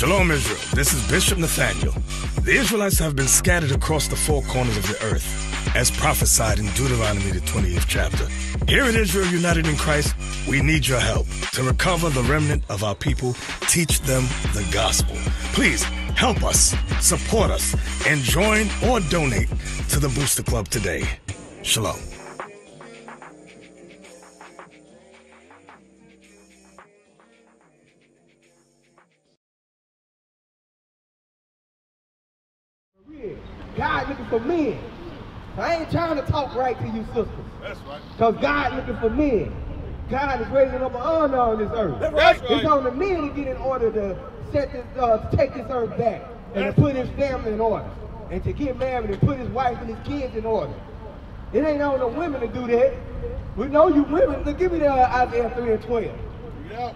Shalom, Israel. This is Bishop Nathaniel. The Israelites have been scattered across the four corners of the earth, as prophesied in Deuteronomy, the 20th chapter. Here at Israel United in Christ, we need your help to recover the remnant of our people, teach them the gospel. Please help us, support us, and join or donate to the Booster Club today. Shalom. God looking for men. I ain't trying to talk right to you sisters. That's right. Because God looking for men. God is raising up an honor on this earth. That's right. It's on the men to get in order to set this, take this earth back and to put his family in order and to get married and put his wife and his kids in order. It ain't on the women to do that. We know you women. Look, give me the Isaiah 3 and 12. Yeah.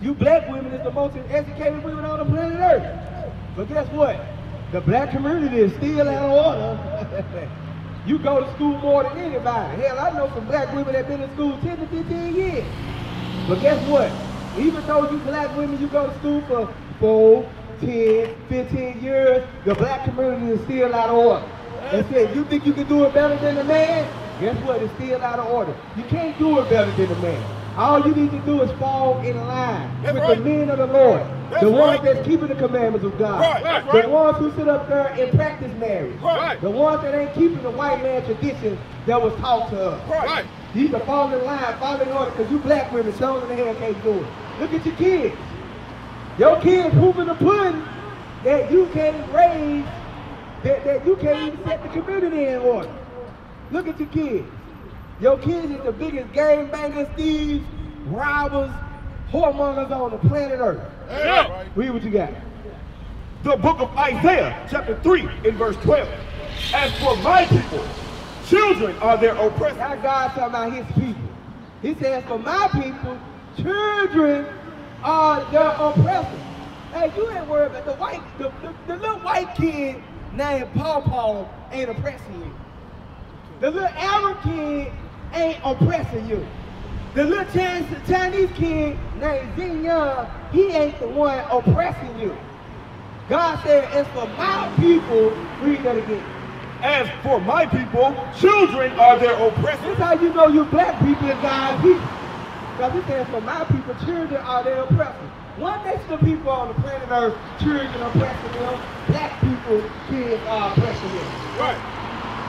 You black women is the most educated women on the planet earth. But guess what? The black community is still out of order. You go to school more than anybody. Hell, I know some black women that been in school 10 to 15 years. But guess what? Even though you black women, you go to school for 4, 10, 15 years, the black community is still out of order. That's it. You think you can do it better than the man? Guess what? It's still out of order. You can't do it better than the man. All you need to do is fall in line with the men of the Lord. The ones that's keeping the commandments of God. The ones who sit up there and practice marriage. The ones that ain't keeping the white man tradition that was taught to us. You need to fall in line, fall in order, because you black women, stones in the hand, can't do it. Look at your kids. Your kids hooping the pudding that you can't raise, that you can't even set the community in order. Look at your kids. Your kids is the biggest game bangers, thieves, robbers, whoremongers on the planet Earth. Yeah. Read what you got. The book of Isaiah, chapter 3, in verse 12. As for my people, children are their oppressors. Now God talking about his people. He says, for my people, children are their oppressors. Hey, you ain't worried about the little white kid named Paw Paw ain't oppressing you. The little Arab kid ain't oppressing you. The little Chinese kid named Zing Young, he ain't the one oppressing you. God said, as for my people, read that again. As for my people, children are their oppressors. This is how you know you black people is God's people. Because it says, for my people, children are their oppressors. What makes the people on the planet Earth children oppressing them? Black people, kids are oppressing them. Right.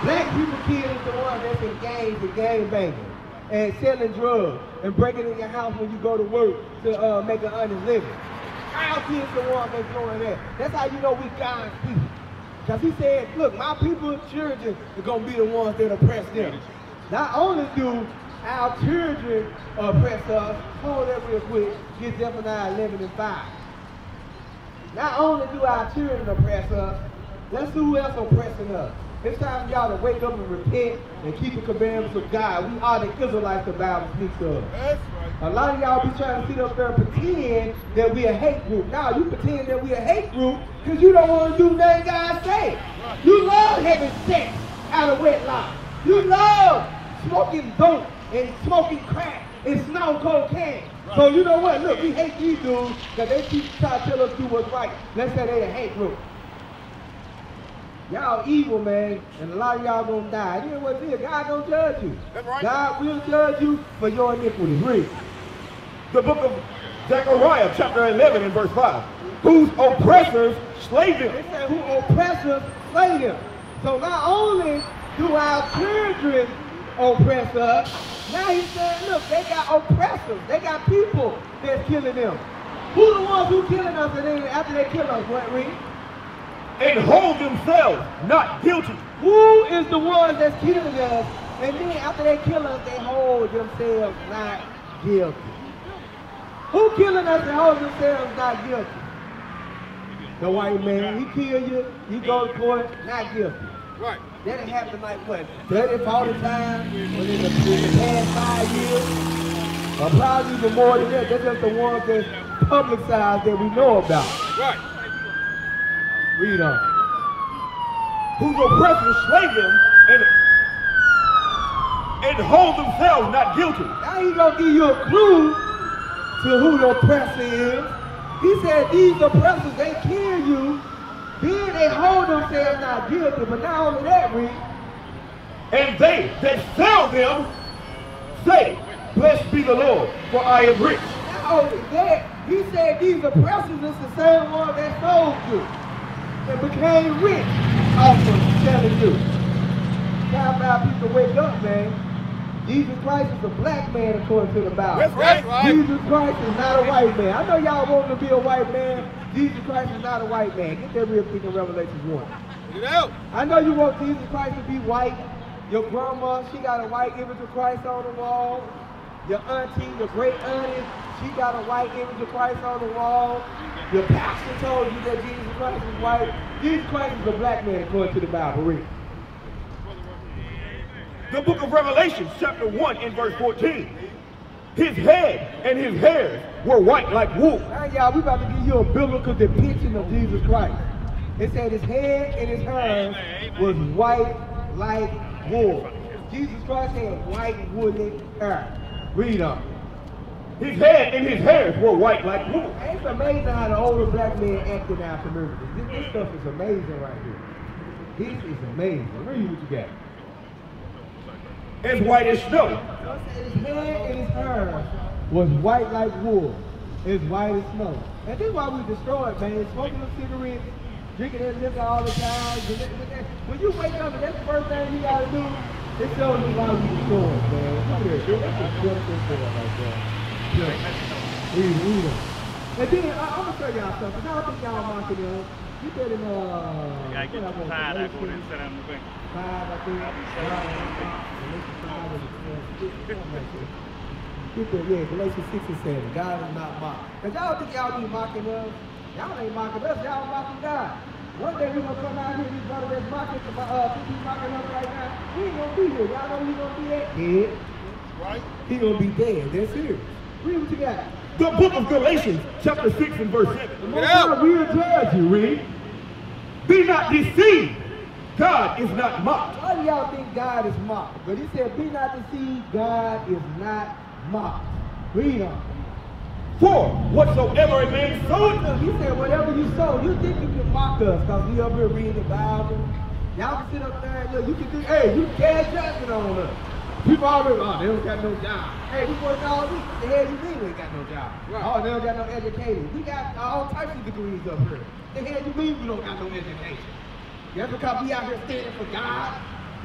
Black people, kids is the one that's in gangs and gangbanging and selling drugs and breaking in your house when you go to work to make an honest living. Our kids the one that's doing that. That's how you know we God's people. Because he said, look, my people's children are going to be the ones that oppress them. Not only do our children oppress us, hold that real quick, get Zephaniah 11 and 5. Not only do our children oppress us, let's see who else oppressing us. It's time y'all to wake up and repent and keep the commandments of God. We are the Israelites the Bible speaks of. That's right. A lot of y'all be trying to sit up there and pretend that we a hate group. Now you pretend that we a hate group because you don't want to do nothing God say. Right. You love having sex out of wedlock. You love smoking dope and smoking crack and snorting cocaine. Right. So you know what? Look, we hate these dudes because they keep trying to tell us do what's right. Let's say they a hate group. Y'all evil, man, and a lot of y'all gonna die. It is what it is. God don't judge you. That's right. God will judge you for your iniquity. Read. The book of Zechariah, chapter 11, and verse 5. Whose oppressors slay them. It said, who oppressors slay them. So not only do our children oppress us, now he said, look, they got oppressors. They got people that's killing them. Who the ones who killing us after they kill us? What, read? And hold themselves not guilty. Who is the one that's killing us? And then after they kill us, they hold themselves not guilty. Who killing us and hold themselves not guilty? The white man. He kill you. You go to court, not guilty. Right. That didn't happen like what? 30, 40 times within the past 5 years. Or probably even more than that. That's just the ones that's publicized that we know about. Right. Read on. Whose oppressors slay them and hold themselves not guilty. Now he's going to give you a clue to who the oppressor is He said these oppressors, they kill you, then they hold themselves not guilty. But not only that, read, and they sell them, say, blessed be the Lord, for I am rich. Not only that, he said these oppressors is the same one that sold you and became rich off of selling you. Time out, people, wake up, man. Jesus Christ is a black man according to the Bible. That's right. Jesus Christ is not a white man. I know y'all want to be a white man. Jesus Christ is not a white man. Get that real quick in Revelation 1. Get it out. I know you want Jesus Christ to be white. Your grandma, she got a white image of Christ on the wall. Your auntie, your great auntie, she got a white image of Christ on the wall. Your pastor told you that Jesus Christ is white. Jesus Christ is a black man according to the Bible. Read. The book of Revelation, chapter 1 and verse 14. His head and his hairs were white like wool. Now, y'all, we about to give you a biblical depiction of Jesus Christ. It said his head and his hairs was white like wool. Jesus Christ had white woolly hair. Read on. His head and his hairs were white like wool. It's amazing how the older black men act in our community. This stuff is amazing right here. This is amazing. Read what you got. As white as snow. His head and his hair was white like wool, as white as snow. And this is why we destroyed, man. Smoking them cigarettes, drinking that liquor all the time. When you wake up, and that's the first thing you gotta do, it shows you why we destroyed, man. Come here, dude. That's a good thing for us right there. Yeah. And then I'm gonna tell y'all something. I don't think y'all mocking them. You said in I get tired. I go and sit down the bank. Yeah, Galatians 6 and 7. God is not mocked. Because y'all think y'all be mocking us. Y'all ain't mocking us. Y'all mocking God. One day we're going to come out here and these brothers that's mocking us right now. We ain't going to be here. Y'all know he's going to be that dead. Right? He's going to be dead. That's serious. Read what you got. The book of Galatians, chapter 6 and verse 7. The Most High will judge you, read. Be not deceived. God is not mocked. Why do y'all think God is mocked? But he said, be not deceived, God is not mocked. Read on. For whatsoever a man sowed. He said, whatever you sow, you think you can mock us because we up here reading the Bible. Y'all can sit up there and look, you can think, hey, you can't judgment on us. People already, oh, they don't got no job. Hey, we work all week. The hell you mean we ain't got no job? Right. Oh, they don't got no education. We got all types of degrees up here. The hell you mean we don't got no education? That's because we out here standing for God.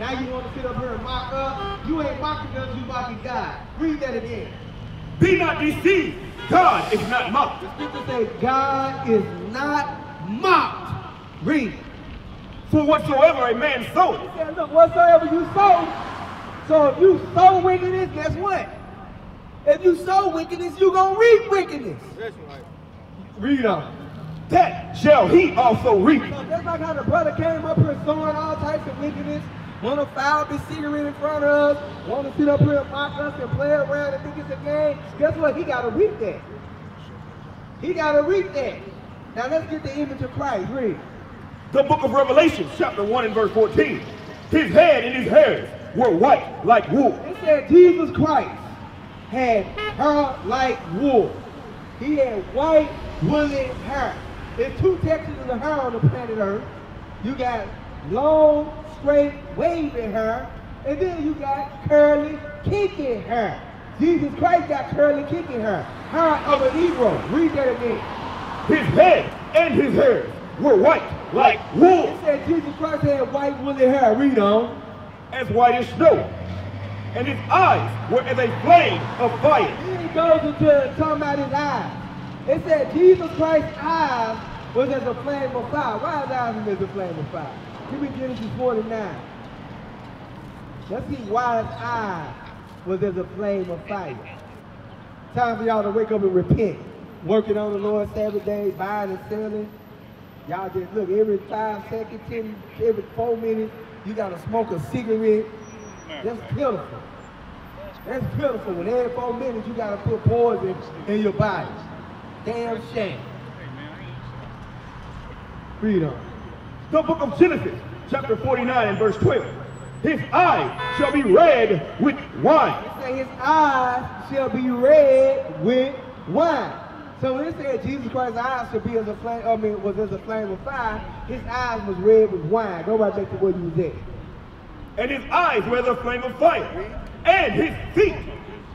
Now you want to sit up here and mock us? You ain't mocking us, you mocking God. Read that again. Be not deceived. God is not mocked. The scripture says God is not mocked. Read. For whatsoever a man soweth. He said, look, whatsoever you sow. So if you sow wickedness, guess what? If you sow wickedness, you gonna reap wickedness. That's right. Read on. That shall he also reap. So that's like how the brother came up here sowing all types of wickedness, want to file this cigarette in front of us, want to sit up here and mock us and play around and think it's a game. Guess what? He got to reap that. He got to reap that. Now let's get the image of Christ. Read. The book of Revelation, chapter 1 and verse 14. His head and his hairs were white like wool. It said Jesus Christ had hair like wool. He had white, woolly hair. There's two textures of the hair on the planet Earth. You got long, straight, wavy hair, and then you got curly, kinky hair. Jesus Christ got curly, kinky hair. Hair of a Negro. Read that again. His head and his hair were white like wool. It said Jesus Christ had white, woolly hair. Read on. As white as snow. And his eyes were as a flame of fire. Then he goes into talking about his eyes. It said Jesus Christ's eyes was as a flame of fire. Why is eyes as a flame of fire? Give me Genesis 49. Let's see why his eyes was as a flame of fire. Time for y'all to wake up and repent. Working on the Lord's Sabbath day, buying and selling. Y'all just look, every 5 seconds, every 4 minutes, you gotta smoke a cigarette. That's pitiful. That's pitiful. When every 4 minutes, you gotta put poison in your body. Damn shame. Read on. The book of Genesis, chapter 49 and verse 12. His eyes shall be red with wine. It says his eyes shall be red with wine. So when it said Jesus Christ's eyes should be as a flame, I mean, was as a flame of fire, his eyes was red with wine. Nobody take the word he was at. And his eyes were as a flame of fire, and his feet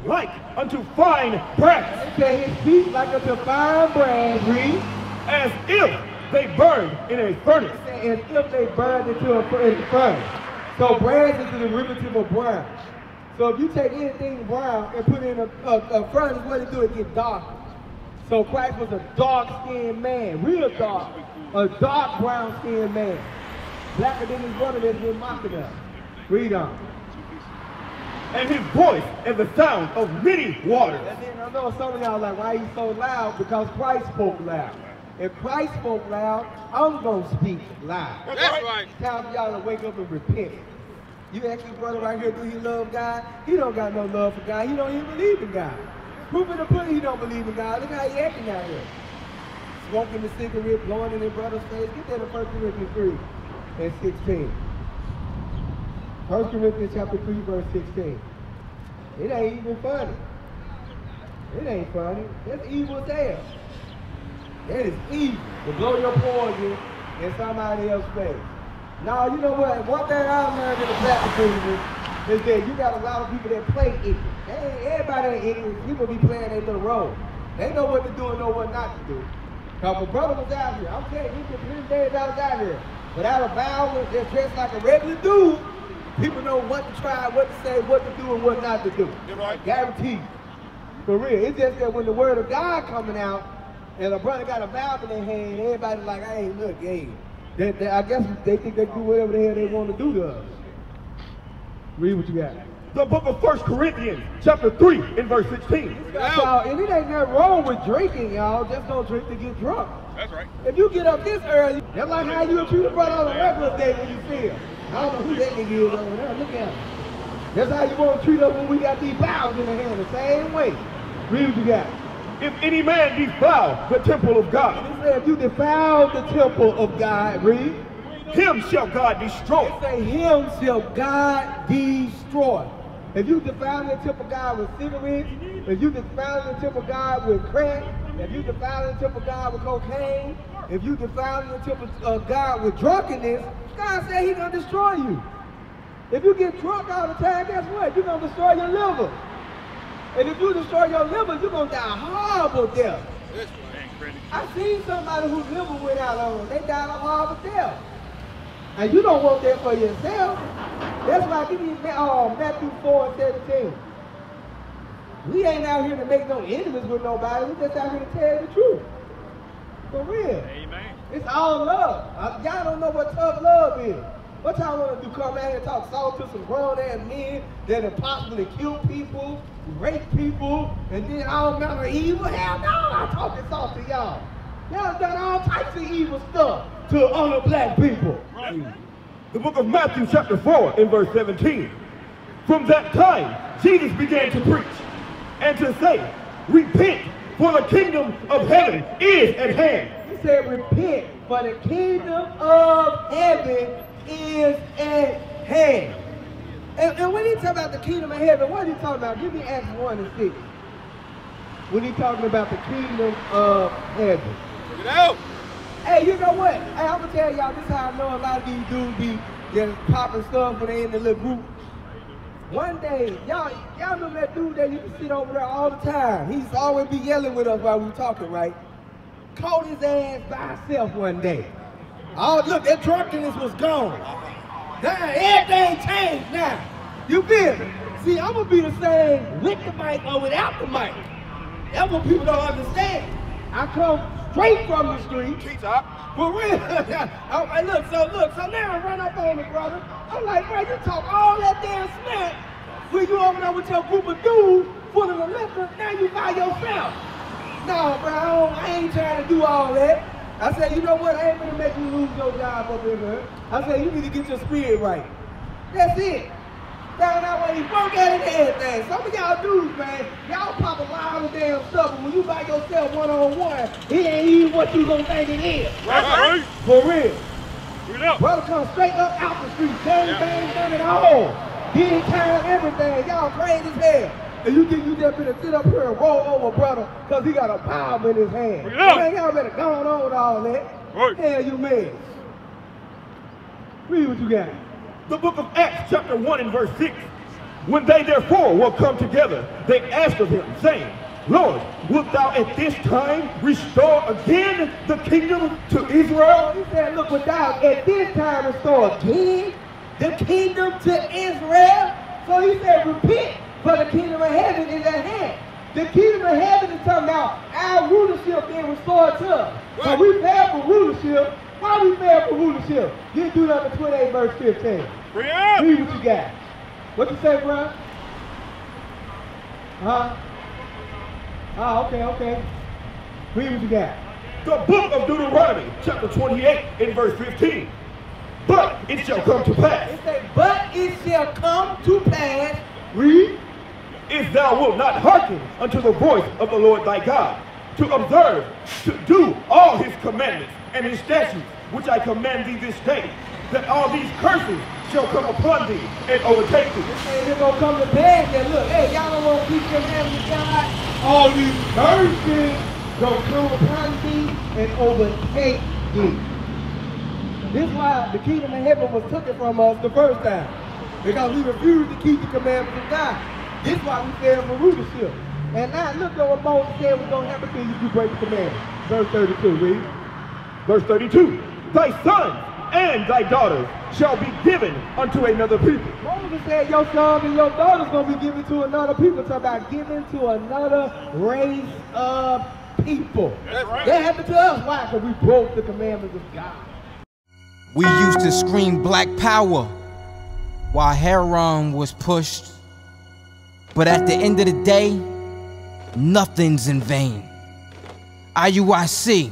like unto fine brass. It said his feet like unto fine brass. Read. As if they burned in a furnace. It said as if they burned into a furnace. So brass is the derivative of brown. So if you take anything brown and put it in a furnace, what it do? It gets darker. So Christ was a dark-skinned man, real dark, a dark brown-skinned man. Blacker than his brother that's been mocking us. Read on. And his voice is the sound of many waters. And I know some of y'all like, why he's so loud? Because Christ spoke loud. If Christ spoke loud, I'm going to speak loud. That's right. It's time for y'all to wake up and repent. You ask your brother right here, do you love God? He don't got no love for God. He don't even believe in God. Proof in the pudding, he don't believe in God. Look how he acting out here. Smoking the cigarette, blowing in his brother's face. Get that in 1 Corinthians 3 and 16. 1 Corinthians chapter 3, verse 16. It ain't even funny. It ain't funny. That's evil as hell. That is evil to blow your poison in somebody else's face. Now, you know what? One thing I've learned in the black community is that you got a lot of people that play ignorant. Everybody ain't ignorant. People be playing their little role. They know what to do and know what not to do. Because my brother was out here. I'm telling you, his days I was out here. Without a vowel, just dressed like a regular dude, people know what to try, what to say, what to do, and what not to do. You're right. Guaranteed. For real. It's just that when the word of God coming out, and a brother got a Bible in their hand, everybody like, I ain't look, hey. They, I guess they think they do whatever the hell they want to do to us. Read what you got. The book of 1 Corinthians, chapter 3, and verse 16. And it ain't nothing wrong with drinking, y'all. Just don't drink to get drunk. That's right. If you get up this early, that's like how you treat a brother on a regular day when you see him. I don't know who that nigga is over there. Look at him. That's how you want to treat us when we got these vows in the hand, the same way. Read what you got. If any man defile the temple of God. It said if you defile the temple of God, read. Him shall God destroy. It said him shall God destroy. If you defile the temple of God with cigarettes, if you defile the temple of God with crack, if you defile the temple of God with cocaine, if you defile the temple of God with drunkenness, God said he's going to destroy you. If you get drunk all the time, guess what? You're going to destroy your liver. And if you destroy your liver, you're going to die a horrible death. I seen somebody whose liver went out on them. They died a horrible death. And you don't want that for yourself. That's why give me Matthew 4:17. We ain't out here to make no enemies with nobody. We just out here to tell you the truth. For real. Amen. It's all love. Y'all don't know what tough love is. What y'all want to do, come out here and talk salt to some grown-ass men that have possibly killed people, raped people, and did all manner of evil? Hell no, I'm talking salt to y'all. Y'all done all types of evil stuff to honor black people. Right. The book of Matthew chapter 4 and verse 17. From that time, Jesus began to preach and to say, repent, for the kingdom of heaven is at hand. He said, repent, for the kingdom of heaven is at hand. And when he talk about the kingdom of heaven, what are you talking about? Give me Acts 1 and 6. When he talking about the kingdom of heaven. Get out. Hey, you know what? Hey, I'm going to tell y'all, this is how I know a lot of these dudes be just popping stuff when they in the little group. One day, y'all remember that dude that used to sit over there all the time? He's always be yelling with us while we talking, right? Caught his ass by himself one day. Oh, look, that drunkenness was gone. Now, everything changed now. You feel me? See, I'm going to be the same with the mic or without the mic. That's what people don't understand. I come straight from the street. For real. So now I run up on the brother. I'm like, bro, you talk all that damn smack when you over there with your group of dudes full of liquor, now you by yourself. No, bro, I ain't trying to do all that. I said, you know what? I ain't gonna make you lose your job up in here. I said, you need to get your spirit right. That's it. Found out when he broke at it and everything. Some of y'all dudes, man, y'all pop a lot of damn stuff, but when you by yourself one-on-one, it ain't even what you gonna think it is. Right? For real. Brother come straight up out the street, bang, bang, done it all. Did time, everything. Y'all crazy as hell. and you think you just better sit up here and roll over, brother, because he got a Bible in his hand. Yeah. Y'all better go on with all that. Right. Hell, you mad. Read what you got. The book of Acts, chapter 1 and verse 6. When they therefore were come together, they asked of him, saying, Lord, wilt thou at this time restore again the kingdom to Israel? He said, look, wilt thou at this time restore again the kingdom to Israel? So he said, repent, for the kingdom of heaven is at hand. The kingdom of heaven is talking about our rulership being restored to us. Right. So we fell for rulership. Why we fell for rulership? Get Deuteronomy 28, verse 15. Bring up. Read what you got. What you say, bro? Huh? Ah, okay, okay. Read what you got. The book of Deuteronomy, chapter 28, in verse 15. But it shall come to pass. It says, but it shall come to pass. Read. If thou wilt not hearken unto the voice of the Lord thy God, to observe, to do all his commandments and his statutes, which I command thee this day, that all these curses shall come upon thee and overtake thee. This says it's gonna come to pass that look, hey, y'all don't want to keep your commandments, God. All these curses gonna come upon thee and overtake thee. This is why the kingdom of heaven was taken from us the first time, because we refused to keep the commandments of God. This is why we fell for rulership. And now look at what Moses said was gonna happen to you if you break the commandments. Verse 32, read. Verse 32, thy sons and thy daughters shall be given unto another people. Moses said your sons and your daughters going to be given to another people. Talking about given to another race of people. That's right. That happened to us. Why? Because we broke the commandments of God. We used to scream black power while Haran was pushed. But at the end of the day, nothing's in vain. IUIC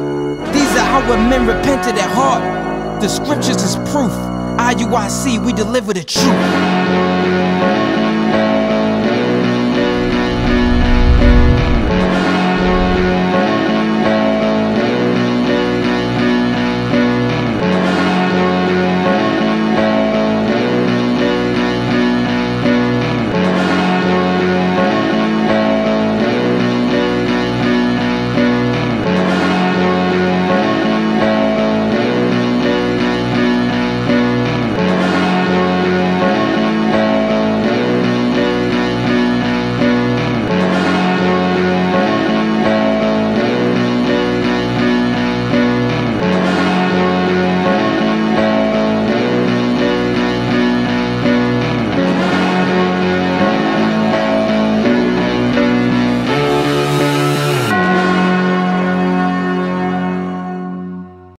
These are how our men repented at heart. The scriptures is proof. IUIC, we deliver the truth.